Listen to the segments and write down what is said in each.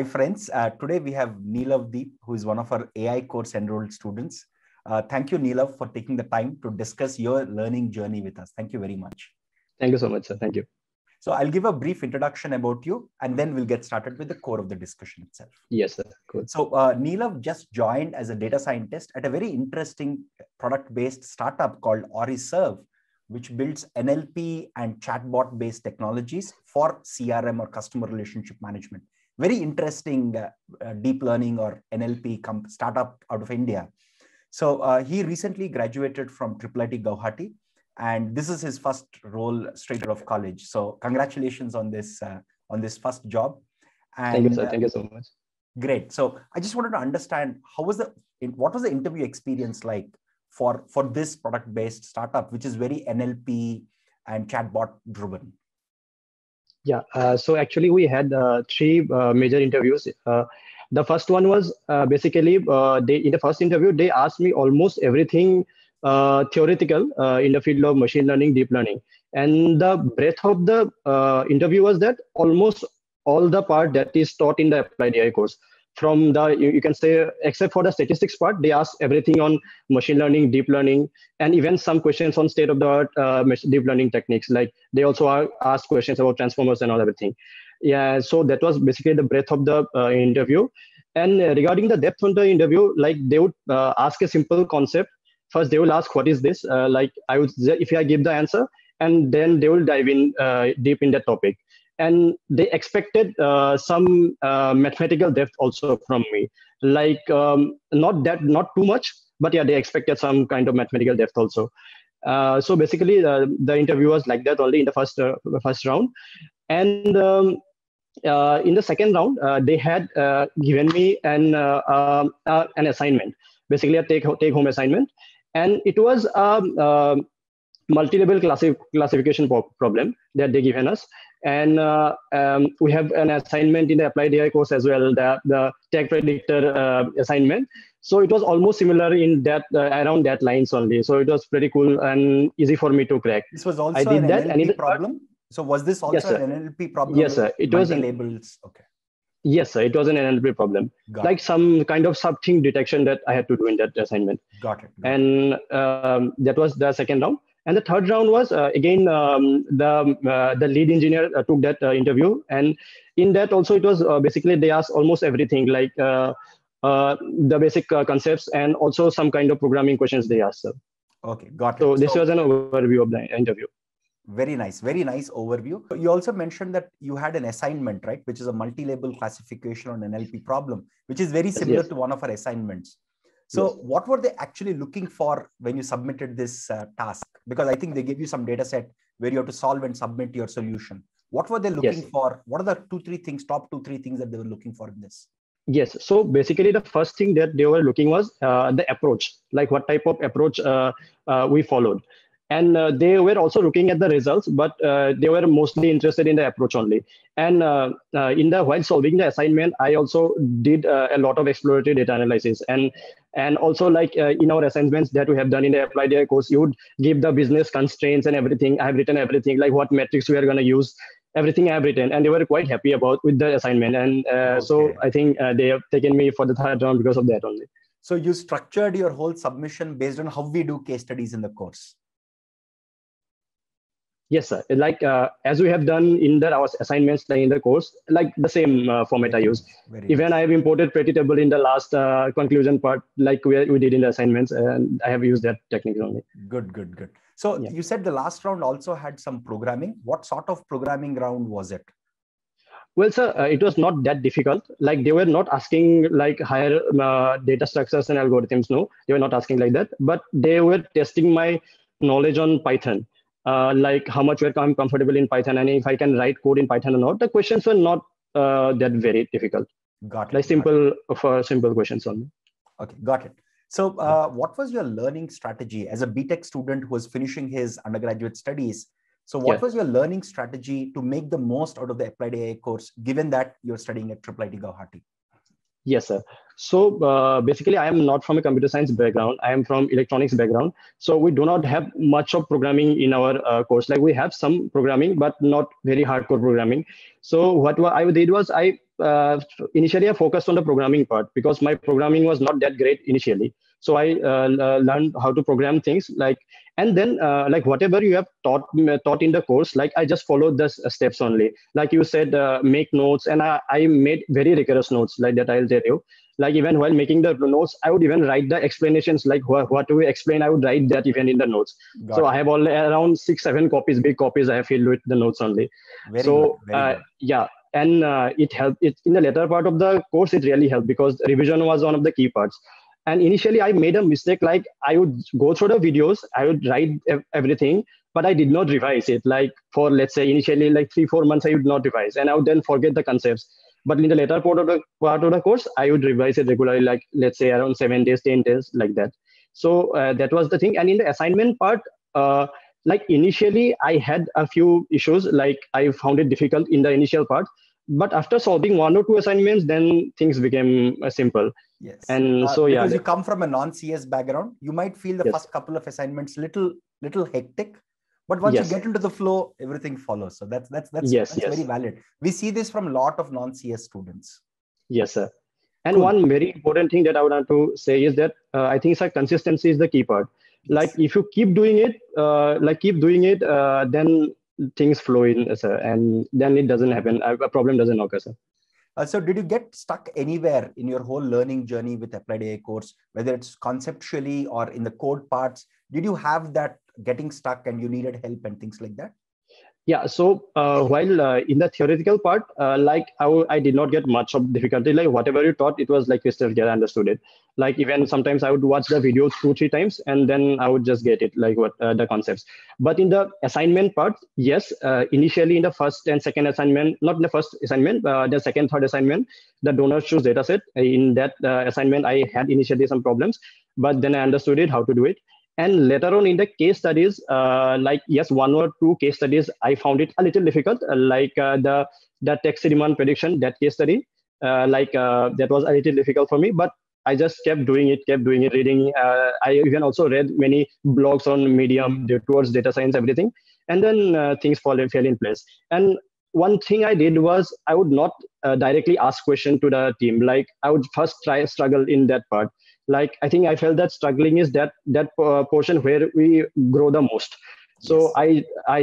Hi friends, today we have Neelav Deep, who is one of our AI course enrolled students. Thank you, Neelav, for taking the time to discuss your learning journey with us. Thank you very much. Thank you so much, sir. Thank you. So I'll give a brief introduction about you, and then we'll get started with the core of the discussion itself. Yes, sir. Cool. So Neelav just joined as a data scientist at a very interesting product-based startup called OriServe, which builds NLP and chatbot-based technologies for CRM or customer relationship management. Very interesting deep learning or NLP startup out of India. So he recently graduated from IIIT Guwahati, and this is his first role straight out of college. So congratulations on this first job. And, thank you, sir. Thank you so much. Great. So I just wanted to understand what was the interview experience like for this product-based startup, which is very NLP and chatbot driven? Yeah, so actually we had three major interviews. The first one was basically in the first interview, they asked me almost everything theoretical in the field of machine learning, deep learning. And the breadth of the interview was that almost all the part that is taught in the Applied AI course. From the, you can say, except for the statistics part, they ask everything on machine learning, deep learning, and even some questions on state-of-the-art deep learning techniques. Like they also ask questions about transformers and all everything. Yeah, so that was basically the breadth of the interview. And regarding the depth of the interview, like they would ask a simple concept. First, they will ask, what is this? Like I would, if I give the answer, and then they will dive in deep in that topic. And they expected some mathematical depth also from me, like not too much, but yeah, they expected some kind of mathematical depth also. So basically, the interview was like that only in the first round. And in the second round, they had given me an assignment, basically a take-home assignment, and it was multi-level classification problem that they given us. And we have an assignment in the Applied AI course as well, the tech predictor assignment. So it was almost similar in that, around that lines only. So it was pretty cool and easy for me to crack. This was also an NLP problem? So was this also an NLP problem? Yes, sir. It was labels. Okay. Yes, sir. It was an NLP problem, like some kind of something detection that I had to do in that assignment. Got it. And that was the second round. And the third round was, again, the lead engineer took that interview. And in that also, it was basically they asked almost everything, like the basic concepts and also some kind of programming questions they asked. Okay, got it. So this was an overview of the interview. Very nice. Very nice overview. You also mentioned that you had an assignment, right, which is a multi-label classification on an NLP problem, which is very similar to one of our assignments. So what were they actually looking for when you submitted this task? Because I think they gave you some data set where you have to solve and submit your solution. What were they looking for? What are the top two, three things that they were looking for in this? Yes. So basically, the first thing that they were looking was the approach, like what type of approach we followed. And they were also looking at the results, but they were mostly interested in the approach only. And while solving the assignment, I also did a lot of exploratory data analysis. And also, like in our assignments that we have done in the Applied AI course, you would give the business constraints and everything. I have written everything, like what metrics we are going to use, everything I have written. And they were quite happy with the assignment. And so I think they have taken me for the third round because of that only. So you structured your whole submission based on how we do case studies in the course. Yes, sir. Like as we have done in our assignments in the course, like the same format I use. Even I have imported pretty table in the last conclusion part, like we did in the assignments, and I have used that technique only. Good, good, good. So you said the last round also had some programming. What sort of programming round was it? Well, sir, it was not that difficult. Like they were not asking like higher data structures and algorithms. No, they were not asking like that. But they were testing my knowledge on Python. Like how much I'm comfortable in Python and if I can write code in Python or not. The questions were not that very difficult. Got it. Like simple questions only. Okay, got it. So what was your learning strategy as a BTech student who was finishing his undergraduate studies? So what was your learning strategy to make the most out of the Applied AI course, given that you're studying at IIIT Guwahati? Yes, sir. So basically, I am not from a computer science background. I am from electronics background. So we do not have much of programming in our course. Like we have some programming, but not very hardcore programming. So what I did was I initially I focused on the programming part because my programming was not that great initially. So I learned how to program things like, and then like whatever you have taught in the course, like I just followed the steps only. Like you said, make notes, and I made very rigorous notes like that. I'll tell you, like even while making the notes, I would even write the explanations, like what do we explain? I would write that even in the notes. Got so it. I have all around 6-7 copies, big copies I have filled with the notes only. Very so good, yeah. And it helped. In the later part of the course, it really helped because revision was one of the key parts. And initially, I made a mistake. Like I would go through the videos, I would write everything, but I did not revise it. Like for, let's say, initially, like 3-4 months, I would not revise, and I would then forget the concepts. But in the later part of the course, I would revise it regularly. Like let's say around 7 days, 10 days, like that. So that was the thing. And in the assignment part, like initially, I had a few issues. Like I found it difficult in the initial part. But after solving 1 or 2 assignments, then things became simple. Yes. And so, yeah. Because you come from a non-CS background, you might feel the first couple of assignments little hectic. But once you get into the flow, everything follows. So that's very valid. We see this from a lot of non-CS students. Yes, sir. And one very important thing that I would want to say is that I think, sir, consistency is the key part. Yes. Like if you keep doing it, then things flow in, sir, and then it doesn't happen. A problem doesn't occur, sir. So did you get stuck anywhere in your whole learning journey with Applied AI course, whether it's conceptually or in the code parts? Did you have that getting stuck and you needed help and things like that? Yeah. So while in the theoretical part, like I did not get much of difficulty. Like whatever you taught, it was like crystal clear. I understood it. Like even sometimes I would watch the video 2-3 times and then I would just get it, like what the concepts. But in the assignment part, yes, initially in the first and second assignment, not in the first assignment, the second, third assignment, the donors choose dataset. In that assignment, I had initially some problems, but then I understood it, how to do it. And later on in the case studies, like, yes, 1 or 2 case studies, I found it a little difficult, like the tax demand prediction, that case study, that was a little difficult for me, but I just kept doing it, reading. I even also read many blogs on Medium towards data science, everything. And then things fell in place. And one thing I did was I would not directly ask questions to the team. Like I would first struggle in that part. Like I think I felt that struggling is that portion where we grow the most. So yes. I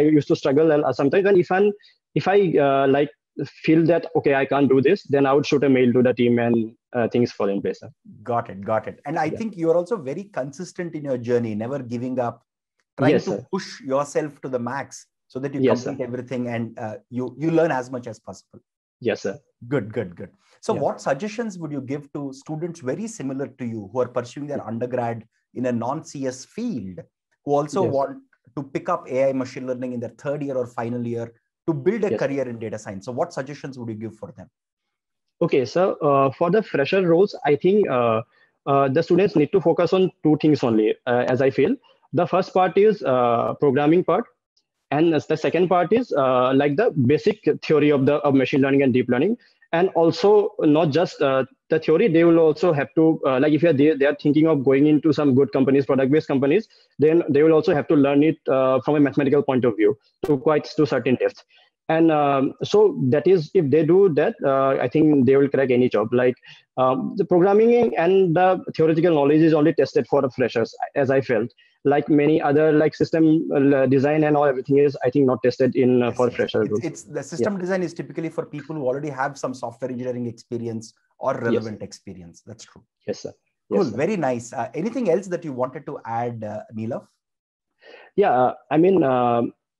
used to struggle sometimes. And if I like feel that, okay, I can't do this, then I would shoot a mail to the team and things fall in place. Got it. And I think you're also very consistent in your journey, never giving up, trying to push yourself to the max so that you complete everything and you learn as much as possible. Yes, sir. Good. So what suggestions would you give to students very similar to you who are pursuing their undergrad in a non-CS field, who also want to pick up AI machine learning in their third year or final year to build a career in data science? So what suggestions would you give for them? Okay, so for the fresher roles, I think the students need to focus on 2 things only, as I feel. The first part is programming part. And the second part is like the basic theory of machine learning and deep learning. And also not just the theory, they will also have to, like if they are thinking of going into some good companies, product-based companies, then they will also have to learn it from a mathematical point of view to certain depth. And so that is, if they do that, I think they will crack any job. Like the programming and the theoretical knowledge is only tested for the freshers, as I felt. Like many other, like system design and all, everything is, I think, not tested in for freshers. It's the system design is typically for people who already have some software engineering experience or relevant experience. That's true. Yes, sir. Cool. Yes, very nice. Anything else that you wanted to add, Neelav? Yeah, I mean,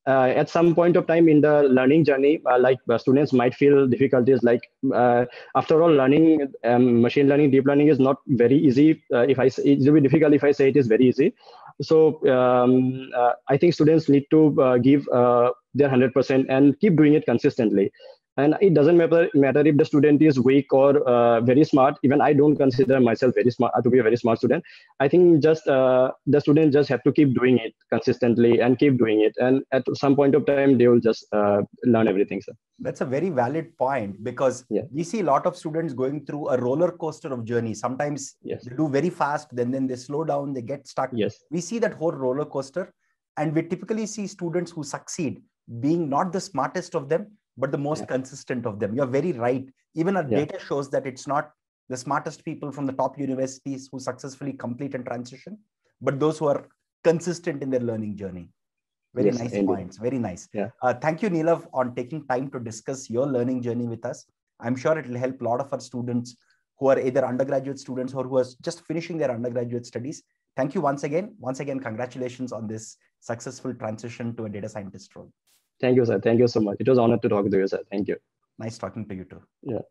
at some point of time in the learning journey, like students might feel difficulties. Like after all, learning machine learning, deep learning is not very easy. It will be difficult if I say it is very easy. So I think students need to give their 100% and keep doing it consistently. And it doesn't matter if the student is weak or very smart. Even I don't consider myself very smart to be a very smart student. I think just the students just have to keep doing it consistently and keep doing it. And at some point of time, they will just learn everything, sir. That's a very valid point because we see a lot of students going through a roller coaster of journey. Sometimes they do very fast, then they slow down, they get stuck. Yes. We see that whole roller coaster. And we typically see students who succeed being not the smartest of them, but the most consistent of them. You're very right. Even our data shows that it's not the smartest people from the top universities who successfully complete and transition, but those who are consistent in their learning journey. Very nice points. Very nice. Yeah. Thank you, Neelav, on taking time to discuss your learning journey with us. I'm sure it will help a lot of our students who are either undergraduate students or who are just finishing their undergraduate studies. Thank you once again. Once again, congratulations on this successful transition to a data scientist role. Thank you, sir. Thank you so much. It was an honor to talk to you, sir. Thank you. Nice talking to you too. Yeah.